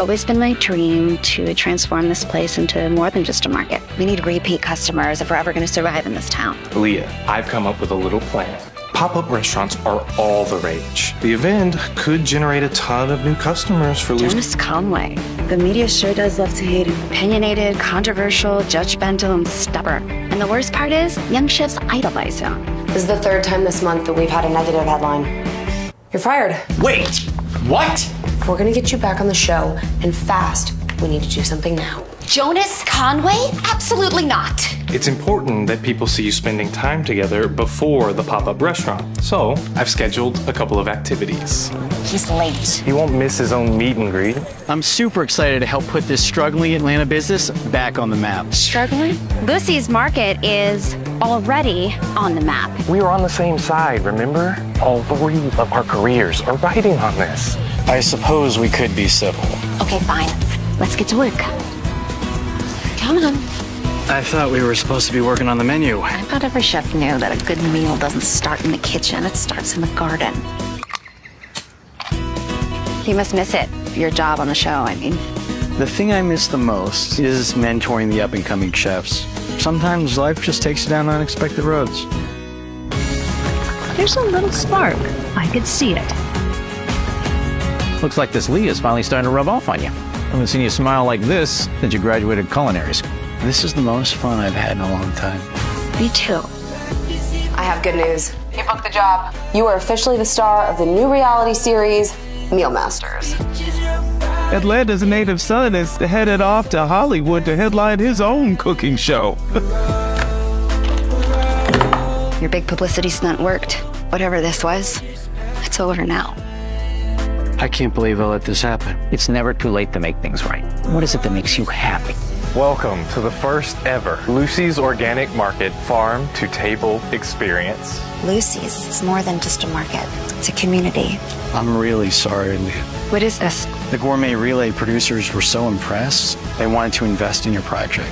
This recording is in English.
always been my dream to transform this place into more than just a market. We need repeat customers if we're ever going to survive in this town. Leah, I've come up with a little plan. Pop-up restaurants are all the rage. The event could generate a ton of new customers for Jonas Conway. The media sure does love to hate him. Opinionated, controversial, judgmental, and stubborn. And the worst part is, young chefs idolize him. This is the third time this month that we've had a negative headline. You're fired. Wait, what? If we're gonna get you back on the show, and fast, we need to do something now. Jonas Conway? Absolutely not. It's important that people see you spending time together before the pop-up restaurant. So I've scheduled a couple of activities. He's late. He won't miss his own meet and greet. I'm super excited to help put this struggling Atlanta business back on the map. Struggling? Lucy's Market is already on the map. We were on the same side, remember? All three of our careers are riding on this. I suppose we could be civil. Okay, fine. Let's get to work. I thought we were supposed to be working on the menu. I thought every chef knew that a good meal doesn't start in the kitchen, it starts in the garden. You must miss it, your job on the show, I mean. The thing I miss the most is mentoring the up-and-coming chefs. Sometimes life just takes you down unexpected roads. There's a little spark. I could see it. Looks like this Leah is finally starting to rub off on you. I haven't seen you smile like this since you graduated culinary school. This is the most fun I've had in a long time. Me too. I have good news. You booked the job. You are officially the star of the new reality series, Meal Masters. Atlanta's native son is headed off to Hollywood to headline his own cooking show. Your big publicity stunt worked. Whatever this was, it's over now. I can't believe I let this happen. It's never too late to make things right. What is it that makes you happy? Welcome to the first ever Lucy's Organic Market farm to table experience. Lucy's is more than just a market, it's a community. I'm really sorry, Leah. What is this? The Gourmet Relay producers were so impressed, they wanted to invest in your project.